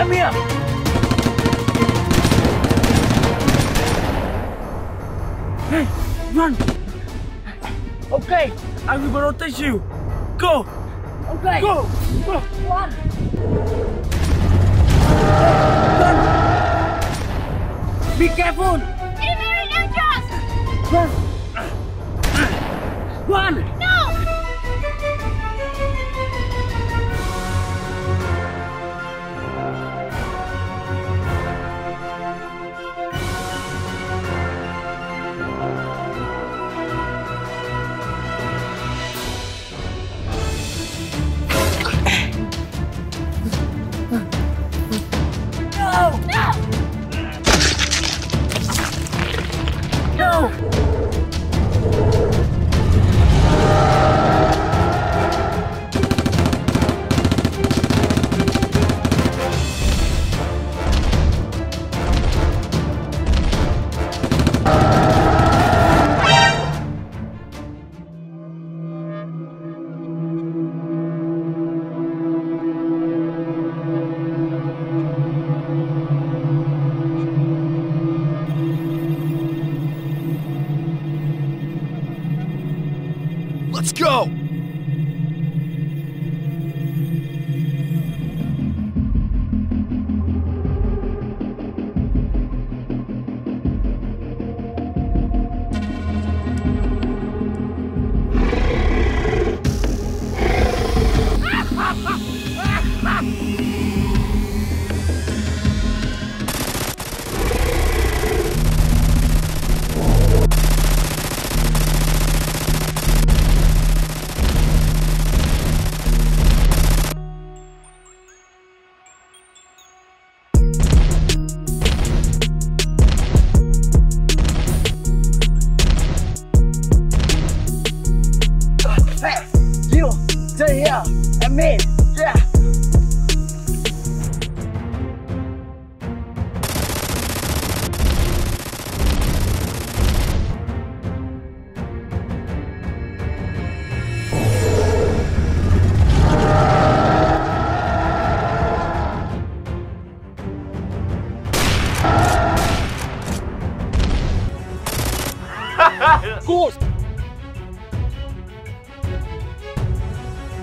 I'm here. Hey, run. Okay, I will protect you. Go. Okay. Go. Go. Run. Run. Be careful. It's very dangerous. Run. Run. Let's go!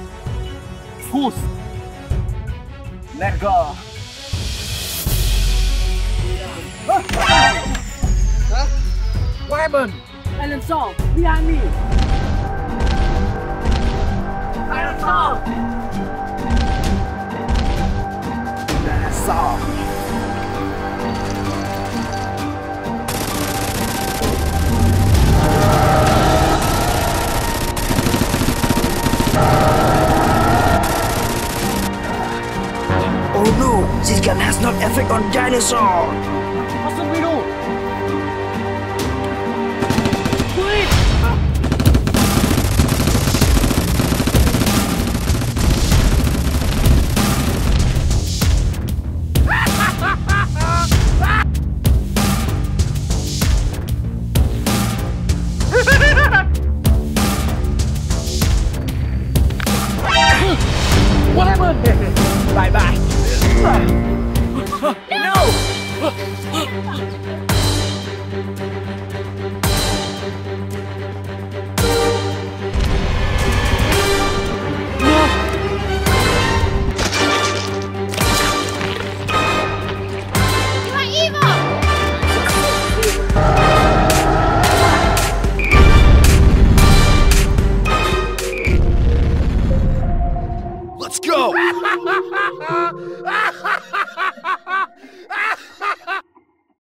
Good. Push. Let go. Huh? What happened? Alan Song, behind me. Alan Song. Alan Song. This gun has no effect on dinosaur. What should we do? Please! What happened? Bye bye. No! Let's go!